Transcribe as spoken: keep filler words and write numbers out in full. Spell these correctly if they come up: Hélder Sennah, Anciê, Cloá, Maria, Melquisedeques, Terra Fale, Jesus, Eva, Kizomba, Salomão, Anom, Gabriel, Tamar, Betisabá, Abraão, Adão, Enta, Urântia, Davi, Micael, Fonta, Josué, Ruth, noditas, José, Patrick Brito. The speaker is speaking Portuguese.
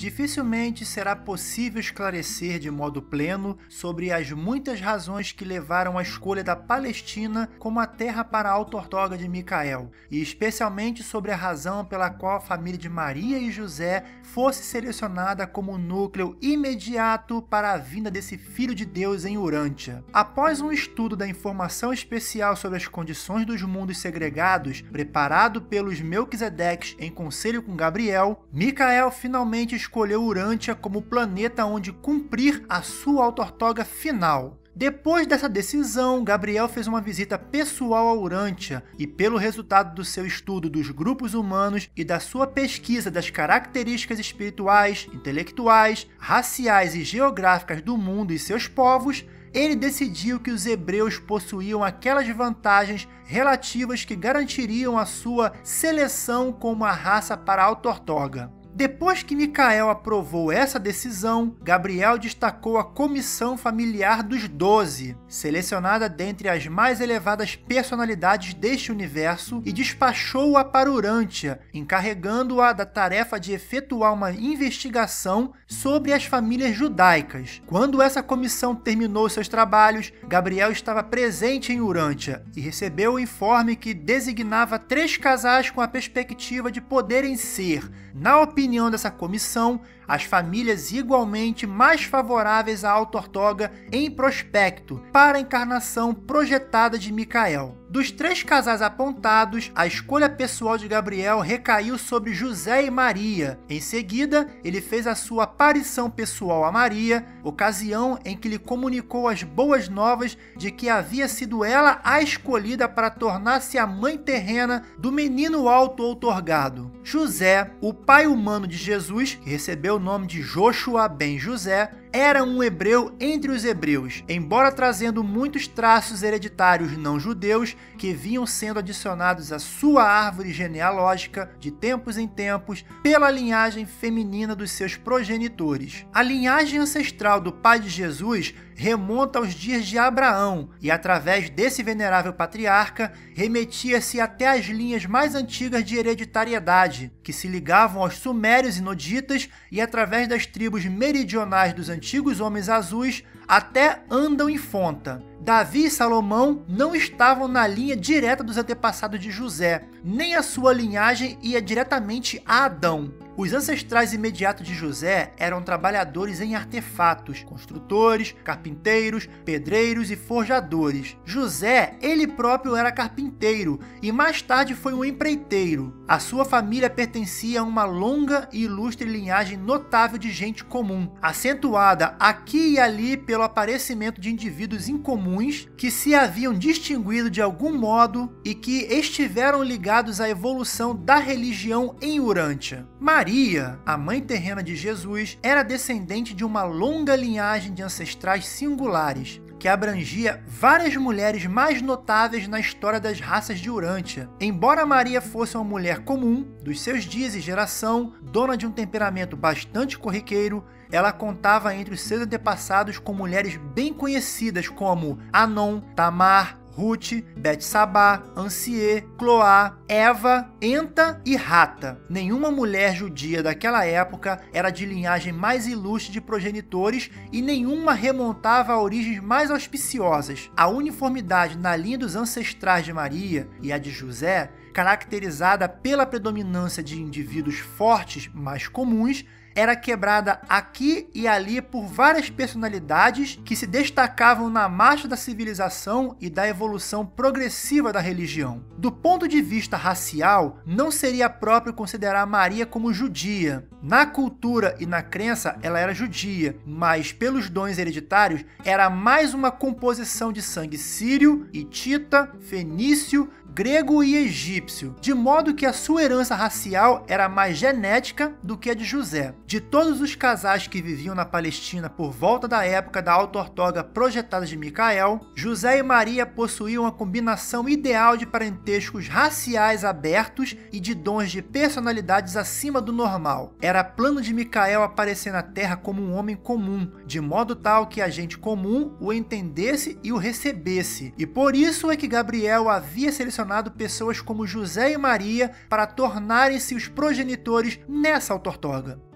Dificilmente será possível esclarecer de modo pleno sobre as muitas razões que levaram à escolha da Palestina como a terra para a auto-ortoga de Micael, e especialmente sobre a razão pela qual a família de Maria e José fosse selecionada como núcleo imediato para a vinda desse Filho de Deus em Urântia. Após um estudo da informação especial sobre as condições dos mundos segregados, preparado pelos Melquisedeques em conselho com Gabriel, Micael finalmente escolheu Urântia como planeta onde cumprir a sua auto-ortoga final. Depois dessa decisão, Gabriel fez uma visita pessoal a Urântia e, pelo resultado do seu estudo dos grupos humanos e da sua pesquisa das características espirituais, intelectuais, raciais e geográficas do mundo e seus povos, ele decidiu que os hebreus possuíam aquelas vantagens relativas que garantiriam a sua seleção como a raça para a auto-ortoga. Depois que Micael aprovou essa decisão, Gabriel destacou a comissão familiar dos doze, selecionada dentre as mais elevadas personalidades deste universo, e despachou-a para Urântia, encarregando-a da tarefa de efetuar uma investigação sobre as famílias judaicas. Quando essa comissão terminou seus trabalhos, Gabriel estava presente em Urântia e recebeu o informe que designava três casais com a perspectiva de poderem ser, na opinião Na opinião dessa comissão, as famílias igualmente mais favoráveis à auto-ortoga em prospecto para a encarnação projetada de Micael. Dos três casais apontados, a escolha pessoal de Gabriel recaiu sobre José e Maria. Em seguida, ele fez a sua aparição pessoal a Maria, ocasião em que lhe comunicou as boas novas de que havia sido ela a escolhida para tornar-se a mãe terrena do menino auto-outorgado. José, o pai humano de Jesus, que recebeu o nome de Josué ben José, era um hebreu entre os hebreus, embora trazendo muitos traços hereditários não-judeus que vinham sendo adicionados à sua árvore genealógica de tempos em tempos pela linhagem feminina dos seus progenitores. A linhagem ancestral do pai de Jesus remonta aos dias de Abraão e, através desse venerável patriarca, remetia-se até às linhas mais antigas de hereditariedade, que se ligavam aos sumérios e noditas e, através das tribos meridionais dos antigos homens azuis, até andam em Fonta. Davi e Salomão não estavam na linha direta dos antepassados de José, nem a sua linhagem ia diretamente a Adão. Os ancestrais imediatos de José eram trabalhadores em artefatos, construtores, carpinteiros, pedreiros e forjadores. José, ele próprio, era carpinteiro e mais tarde foi um empreiteiro. A sua família pertencia a uma longa e ilustre linhagem notável de gente comum, acentuada aqui e ali pelo aparecimento de indivíduos incomuns que se haviam distinguido de algum modo e que estiveram ligados à evolução da religião em Urântia. Maria, a mãe terrena de Jesus, era descendente de uma longa linhagem de ancestrais singulares, que abrangia várias mulheres mais notáveis na história das raças de Urântia. Embora Maria fosse uma mulher comum, dos seus dias e geração, dona de um temperamento bastante corriqueiro, ela contava entre os seus antepassados com mulheres bem conhecidas como Anom, Tamar, Ruth, Betisabá, Anciê, Cloá, Eva, Enta e Rata. Nenhuma mulher judia daquela época era de linhagem mais ilustre de progenitores e nenhuma remontava a origens mais auspiciosas. A uniformidade na linha dos ancestrais de Maria e a de José, caracterizada pela predominância de indivíduos fortes, mais comuns, era quebrada aqui e ali por várias personalidades que se destacavam na marcha da civilização e da evolução progressiva da religião. Do ponto de vista racial, não seria próprio considerar Maria como judia. Na cultura e na crença, ela era judia, mas pelos dons hereditários, era mais uma composição de sangue sírio, hitita, fenício, grego e egípcio, de modo que a sua herança racial era mais genética do que a de José. De todos os casais que viviam na Palestina por volta da época da auto-ortoga projetada de Micael, José e Maria possuíam uma combinação ideal de parentescos raciais abertos e de dons de personalidades acima do normal. Era plano de Micael aparecer na Terra como um homem comum, de modo tal que a gente comum o entendesse e o recebesse, e por isso é que Gabriel havia selecionado pessoas como José e Maria para tornarem-se os progenitores nessa auto-ortoga.